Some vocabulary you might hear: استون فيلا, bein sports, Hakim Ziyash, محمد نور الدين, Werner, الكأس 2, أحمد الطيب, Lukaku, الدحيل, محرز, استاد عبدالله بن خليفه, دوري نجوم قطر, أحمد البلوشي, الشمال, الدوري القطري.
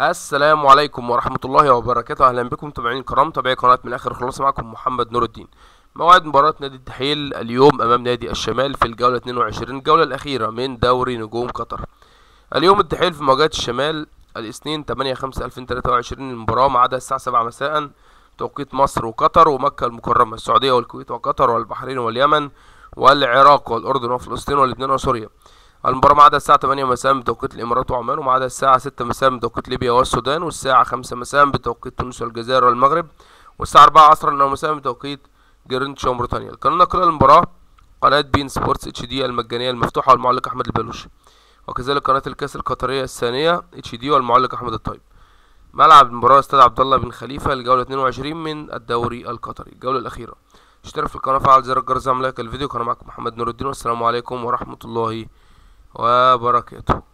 السلام عليكم ورحمة الله وبركاته. أهلا بكم متابعين الكرام، متابعي قناة من آخر خلاص. معكم محمد نور الدين. موعد مباراة نادي الدحيل اليوم أمام نادي الشمال في الجولة 22، الجولة الأخيرة من دوري نجوم قطر. اليوم الدحيل في مواجهة الشمال الاثنين 8/5/2023 المباراة، ميعادها الساعة 7 مساء توقيت مصر وقطر ومكة المكرمة، السعودية والكويت وقطر والبحرين واليمن والعراق والأردن وفلسطين ولبنان وسوريا. المباراة ميعادها الساعة 8 مساء بتوقيت الإمارات وعمان، وميعادها الساعة 6 مساء بتوقيت ليبيا والسودان، والساعة 5 مساء بتوقيت تونس والجزائر والمغرب، والساعة 4 عصرا مساء بتوقيت جرينتش وموريتانيا. القناة نقل المباراة قناة بين سبورتس HD المجانية المفتوحة والمعلق أحمد البلوشي، وكذلك قناة الكأس القطرية الثانية HD والمعلق أحمد الطيب. ملعب المباراة استاد عبدالله بن خليفه للجولة 22 من الدوري القطري، الجولة الأخيرة. اشترك في القناة، فعل زر الجرس، اعمل لايك للفيديو. كان معكم محمد نور الدين، والسلام عليكم ورحمة الله وبركاته.